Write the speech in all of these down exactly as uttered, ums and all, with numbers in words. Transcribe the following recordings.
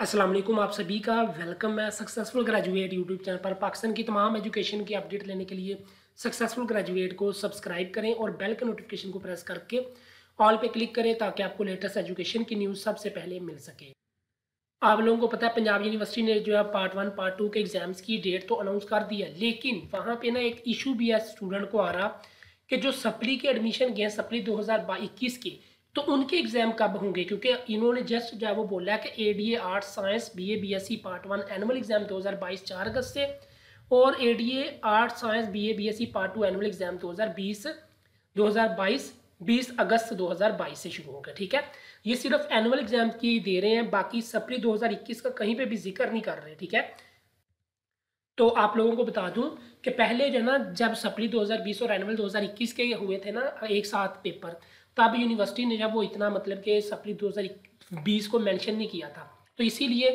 अस्सलाम वालेकुम, आप सभी का वेलकम है सक्सेसफुल ग्रेजुएट यूट्यूब चैनल पर। पाकिस्तान की तमाम एजुकेशन की अपडेट लेने के लिए सक्सेसफुल ग्रेजुएट को सब्सक्राइब करें और बेल के नोटिफिकेशन को प्रेस करके ऑल पे क्लिक करें ताकि आपको लेटेस्ट एजुकेशन की न्यूज़ सबसे पहले मिल सके। आप लोगों को पता है पंजाब यूनिवर्सिटी ने जो है पार्ट वन पार्ट टू के एग्ज़ाम्स की डेट तो अनाउंस कर दिया, लेकिन वहाँ पर ना एक इशू भी है स्टूडेंट को आ रहा कि जो सप्ली के एडमिशन गए सप्ली दो हज़ार इक्कीस के, तो उनके एग्ज़ाम कब होंगे, क्योंकि इन्होंने जस्ट जो है वो बोला है कि A D A art science B A B S C part one annual exam दो हज़ार बाईस चार अगस्त से और A D A art science B A B S C part two annual exam दो हज़ार बीस दो हज़ार बाईस बीस अगस्त दो हज़ार बाईस से शुरू होगा। ठीक है, ये सिर्फ एनुअल एग्ज़ाम की दे रहे हैं, बाकी सप्ली दो हज़ार इक्कीस का कहीं पे भी जिक्र नहीं कर रहे। ठीक है, तो आप लोगों को बता दूं कि पहले जो है ना जब सप्ली दो हज़ार बीस और एनुअल दो हज़ार इक्कीस के हुए थे ना एक साथ पेपर, तब यूनिवर्सिटी ने जब वो इतना मतलब कि सप्ली दो हज़ार बीस को मेंशन नहीं किया था, तो इसीलिए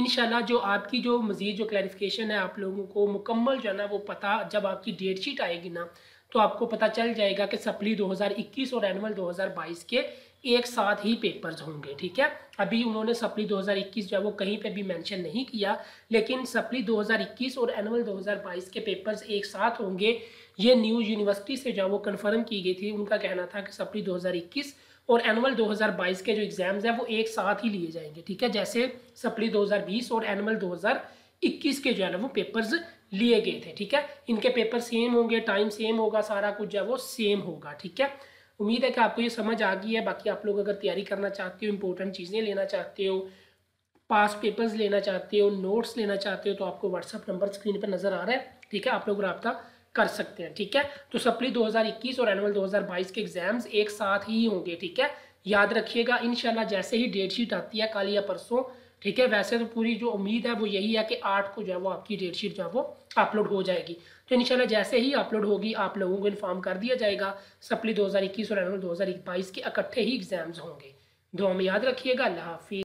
इंशाल्लाह जो आपकी जो मज़ीद जो क्लैरिफिकेशन है आप लोगों को मुकम्मल जो है ना वो पता, जब आपकी डेट शीट आएगी ना तो आपको पता चल जाएगा कि सप्ली दो हज़ार इक्कीस और एनुअल दो हज़ार बाईस के एक साथ ही पेपर्स होंगे। ठीक है, अभी उन्होंने सप्ली दो हज़ार इक्कीस जो है वो कहीं पे भी मेंशन नहीं किया, लेकिन सप्ली दो हज़ार इक्कीस और एनुअल दो हज़ार बाईस के पेपर्स एक साथ होंगे। ये न्यूज़ यूनिवर्सिटी से जो है वो कन्फर्म की गई थी, उनका कहना था कि सप्ली दो हज़ार इक्कीस और एनुअल दो हज़ार बाईस के जो एग्ज़ाम्स हैं वो एक साथ ही लिए जाएंगे। ठीक है, जैसे सप्ली दो हज़ार बीस और एनुअल दो हज़ार इक्कीस के जो है ना वो पेपर्स लिए गए थे। ठीक है, इनके पेपर सेम होंगे, टाइम सेम होगा, सारा कुछ जो है वो सेम होगा। ठीक है, उम्मीद है कि आपको ये समझ आ गई है। बाकी आप लोग अगर तैयारी करना चाहते हो, इंपॉर्टेंट चीज़ें लेना चाहते हो, पास पेपर्स लेना चाहते हो, नोट्स लेना चाहते हो, तो आपको व्हाट्सअप नंबर स्क्रीन पर नज़र आ रहा है। ठीक है, आप लोग रब्ता कर सकते हैं। ठीक है, तो सप्ली दो हज़ार इक्कीस और एनुअल दो हज़ार बाईस के एग्ज़ाम्स एक साथ ही होंगे। ठीक है, याद रखिएगा, इंशाल्लाह जैसे ही डेट शीट आती है कल या परसों, ठीक है, वैसे तो पूरी जो उम्मीद है वो यही है कि आठ को जो है वो आपकी डेट शीट जो है वो अपलोड हो जाएगी। तो इंशाल्लाह जैसे ही अपलोड होगी आप लोगों को इन्फॉर्म कर दिया जाएगा। सप्ली दो हज़ार इक्कीस और एनुअल दो हज़ार बाईस के इकट्ठे ही एग्ज़ाम्स होंगे। दुआ में याद रखिएगा। अल्लाह हाफिज़।